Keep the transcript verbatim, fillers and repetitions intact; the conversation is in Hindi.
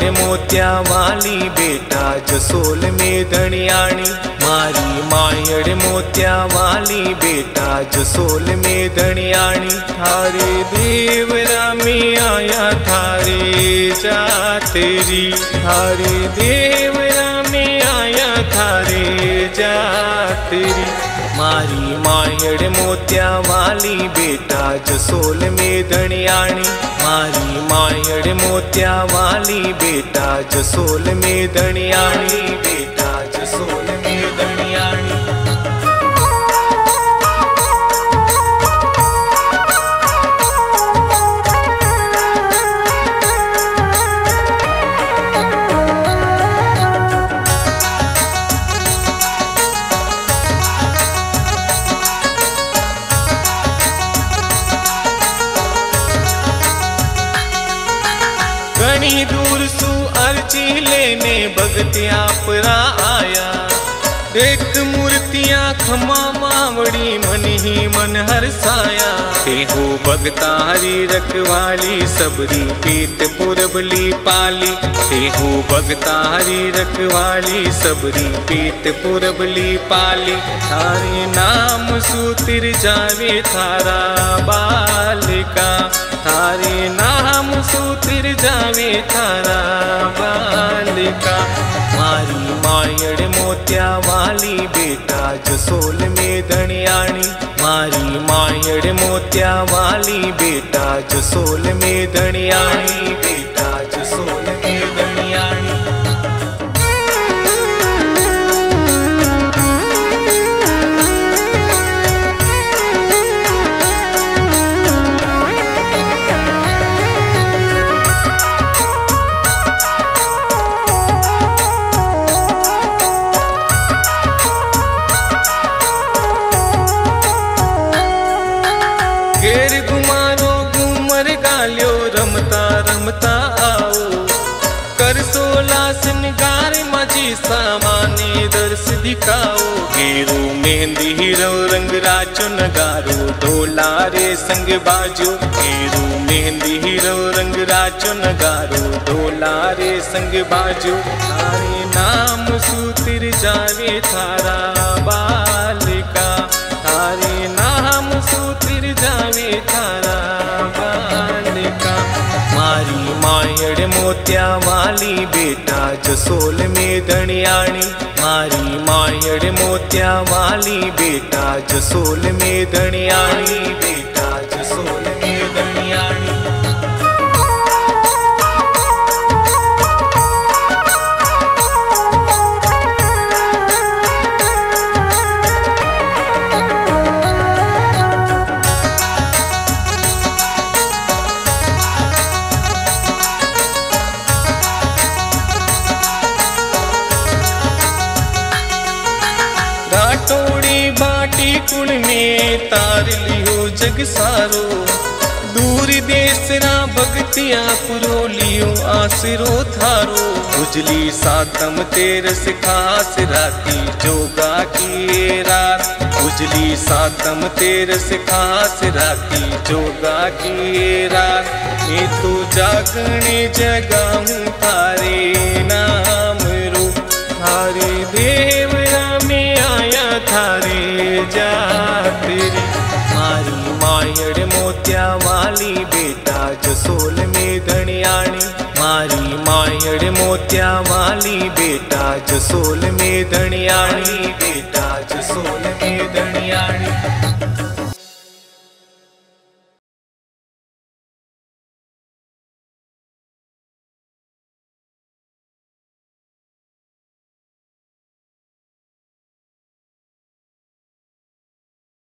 मयड मोतिया वाली बेटा जसोल में धणियाणी। म्हारी मायड मोतिया वाली बेटा जसोल में धणियाणी। थारे देवरा में आया थारे जा तेरी, थारे देवरा में आया थारे जा तेरी। म्हारी मायड मोतिया वाली बेटा जसोल में धणियाणी। म्हारी मायड मोतिया वाली बेटा जसोल में धणियाणी, बेटा जसोल में धणियाणी। घनी दूर सु अर्जी लेने भगतिया परा आया। देख मूर्तियां खमा मावड़ी मन ही मन हरसाया। तेहो भगतारी रखवाली सबरी पीत पुरबली पाली। तेहो भगतारी रखवाली सबरी पीत पुरबली पाली। थारे नाम सूतिर जावे थारा बालिका। थारे नाम सूतिर जावे थारा बालिका। म्हारी मायड मोतिया वाली बेटा जसोल में धणियाणी। म्हारी मायड मोतिया वाली बेटा जसोल में धणियाणी, बेटा जसोल में धणियाणी। घेर घुमारो घूमर गाल्यो रमता रमता आओ। कर सोला सिंगार मजी सामाने दर्श दिखाओ। घेरू मेहंदी हीरो रंग राचो नगारो ढोलारे संग बाजो। घेरू मेहंदी हीरो रंग राचो नगारो ढोलारे संग बाजो। थारे नाम सूतिर जावे थारा बालिका। थारे नाम सूतिर जावे थारा बालिका। म्हारी मायड मोतिया वाली बेटा जसोल में धणियाणी। म्हारी मायड मोतिया वाली बेटा जसोल में धणियाणी, बेटा जसोल में धणियाणी। राटोड़ी बाटी कुण में तार लियो जग सारो। दूर देश रा भगतिया पुरो लियो आसरो थारो। उजली सातम तेरस खास राती जोगा की रात। उजली सातम तेरस खास राती जोगा की रात। ये तो जागने जगाऊं थारे नाम रो। थारे देवरा में आया थारे जा तेरी। म्हारी मायड मोतिया वाली बेटा जसोल में धणियाणी। म्हारी मायड मोतिया वाली बेटा जसोल में धणियाणी, बेटा जसोल